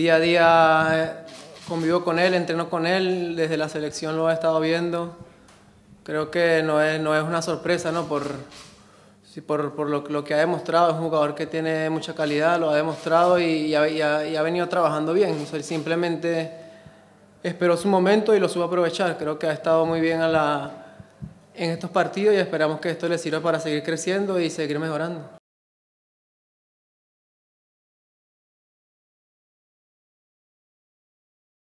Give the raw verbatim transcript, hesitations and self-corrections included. día a día convivo con él, entreno con él, desde la selección lo he estado viendo. Creo que no es, no es una sorpresa, ¿no? Por, sí, por, por lo, lo que ha demostrado. Es un jugador que tiene mucha calidad, lo ha demostrado y, y, ha, y, ha, y ha venido trabajando bien. O sea, simplemente esperó su momento y lo supo aprovechar. Creo que ha estado muy bien a la, en estos partidos y esperamos que esto le sirva para seguir creciendo y seguir mejorando.